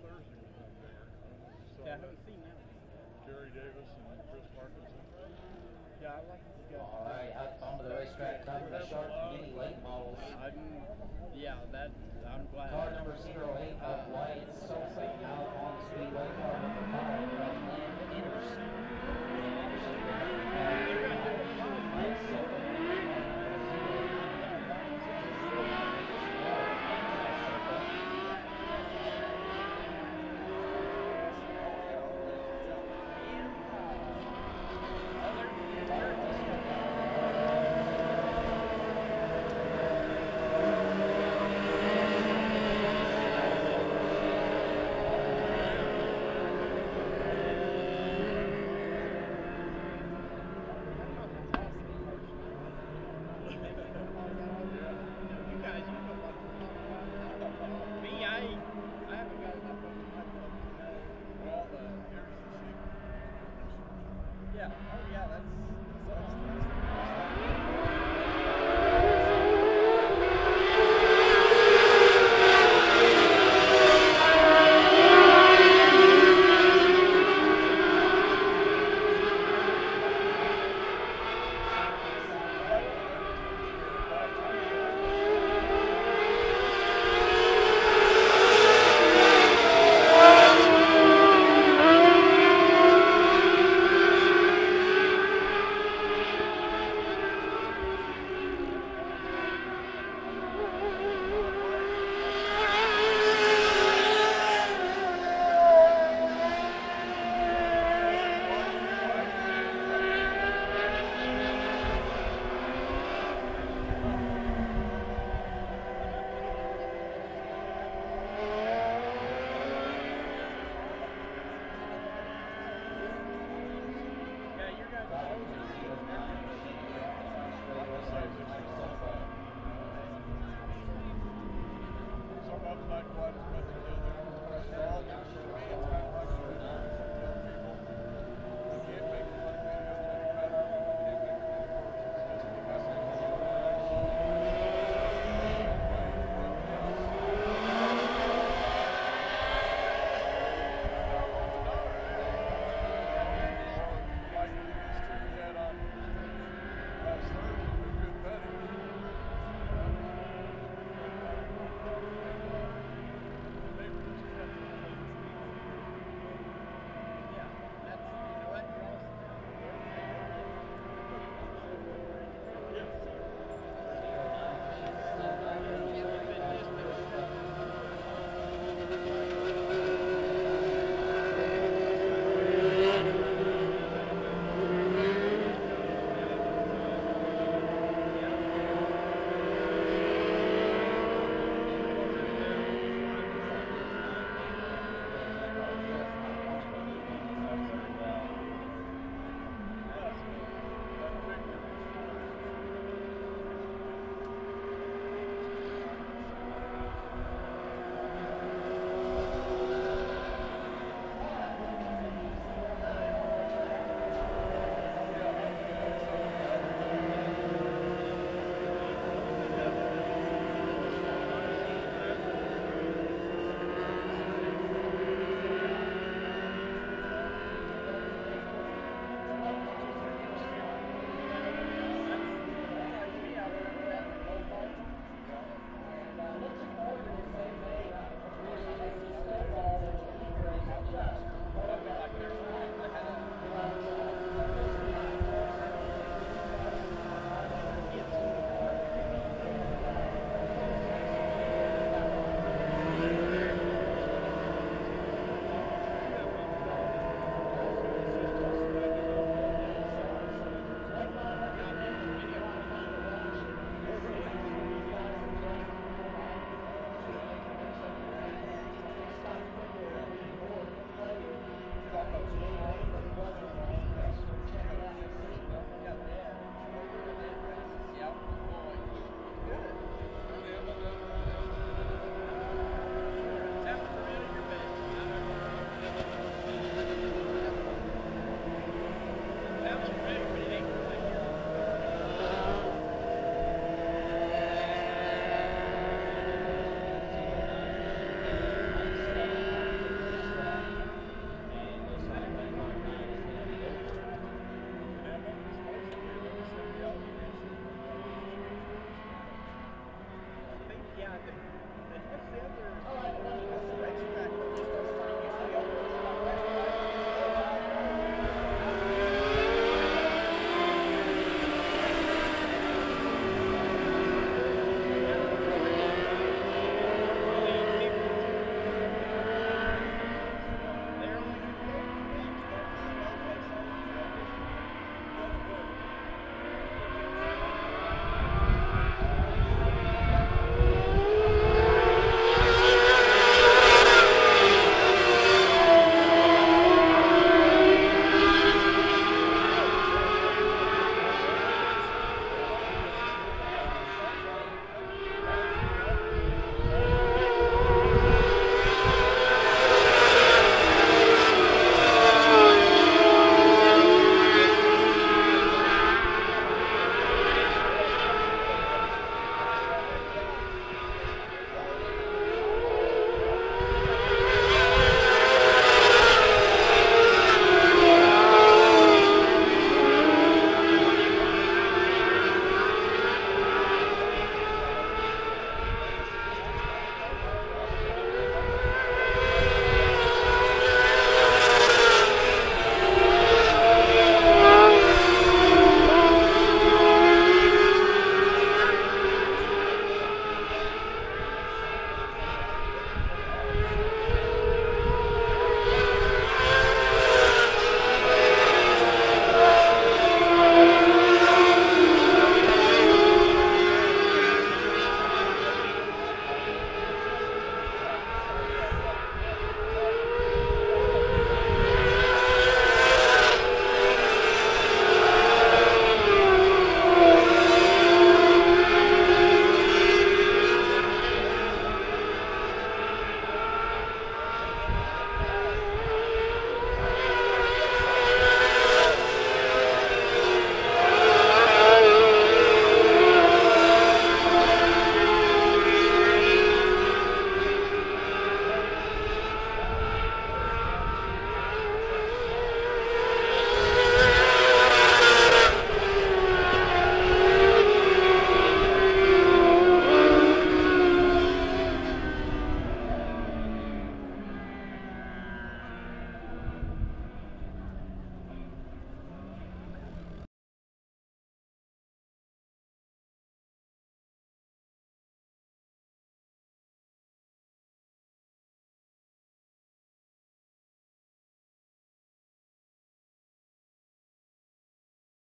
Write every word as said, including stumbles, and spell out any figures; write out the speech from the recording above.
Thursday was up there. So yeah, I haven't seen that. Jerry Davis and Chris Parkinson. Yeah, I like to go. All right, up onto the racetrack, time for the short and mini late models. I'm, yeah, that, I'm glad. Car number zero eight of Wyatt Solsing out on the speedway.